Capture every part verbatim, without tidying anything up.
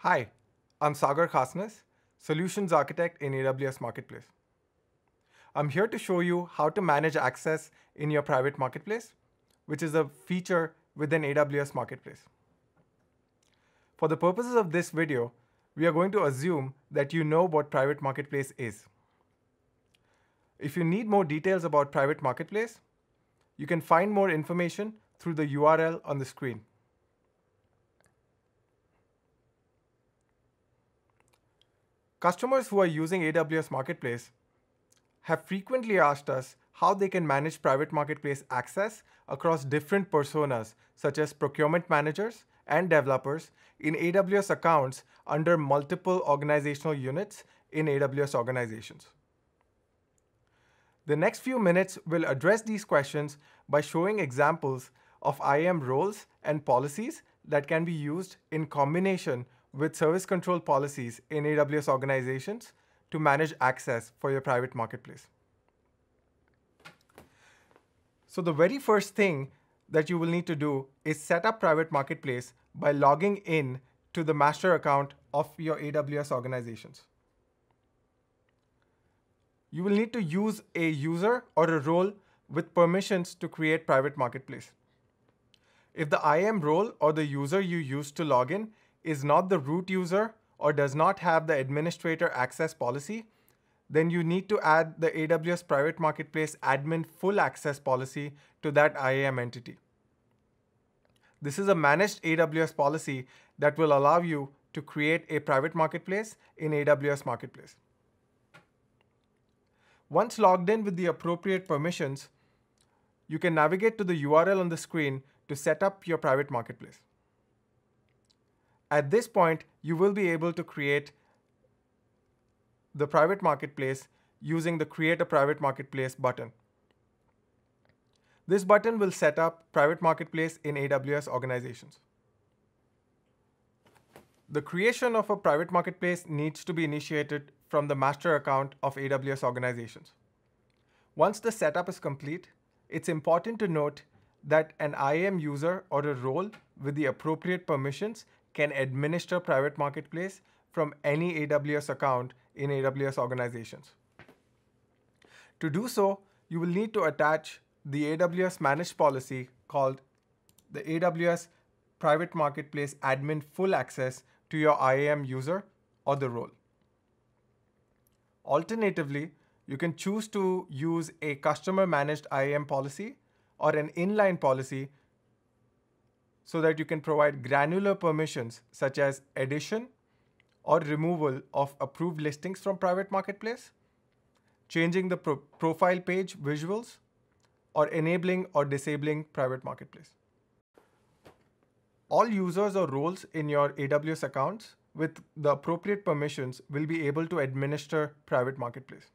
Hi, I'm Sagar Khasnis, Solutions Architect in A W S Marketplace. I'm here to show you how to manage access in your private marketplace, which is a feature within A W S Marketplace. For the purposes of this video, we are going to assume that you know what private marketplace is. If you need more details about private marketplace, you can find more information through the U R L on the screen. Customers who are using A W S Marketplace have frequently asked us how they can manage private marketplace access across different personas, such as procurement managers and developers, in A W S accounts under multiple organizational units in A W S organizations. The next few minutes will address these questions by showing examples of I A M roles and policies that can be used in combination with service control policies in A W S organizations to manage access for your private marketplace. So the very first thing that you will need to do is set up private marketplace by logging in to the master account of your A W S organizations. You will need to use a user or a role with permissions to create private marketplace. If the I A M role or the user you use to log in is not the root user or does not have the administrator access policy, then you need to add the A W S Private Marketplace admin full access policy to that I A M entity. This is a managed A W S policy that will allow you to create a private marketplace in A W S Marketplace. Once logged in with the appropriate permissions, you can navigate to the U R L on the screen to set up your private marketplace. At this point, you will be able to create the private marketplace using the Create a Private Marketplace button. This button will set up private marketplace in A W S organizations. The creation of a private marketplace needs to be initiated from the master account of A W S organizations. Once the setup is complete, it's important to note that an I A M user or a role with the appropriate permissions can administer private marketplace from any A W S account in A W S organizations. To do so, you will need to attach the A W S managed policy called the A W S Private Marketplace Admin Full Access to your I A M user or the role. Alternatively, you can choose to use a customer managed I A M policy or an inline policy so that you can provide granular permissions such as addition or removal of approved listings from private marketplace, changing the pro profile page visuals, or enabling or disabling private marketplace. All users or roles in your A W S accounts with the appropriate permissions will be able to administer private marketplace.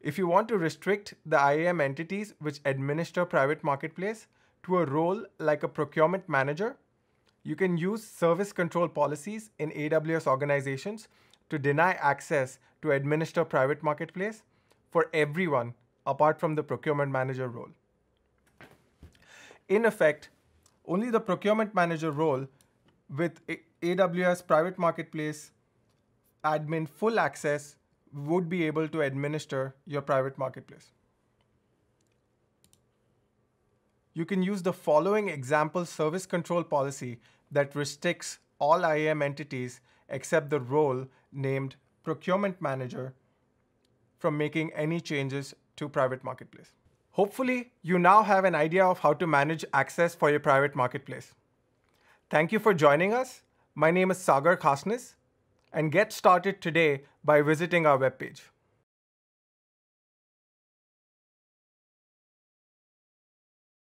If you want to restrict the I A M entities which administer private marketplace to a role like a procurement manager, you can use service control policies in A W S organizations to deny access to administer private marketplace for everyone apart from the procurement manager role. In effect, only the procurement manager role with A W S Private Marketplace admin full access would be able to administer your private marketplace. You can use the following example service control policy that restricts all I A M entities except the role named Procurement Manager from making any changes to private marketplace. Hopefully, you now have an idea of how to manage access for your private marketplace. Thank you for joining us. My name is Sagar Khasnis, and get started today by visiting our webpage.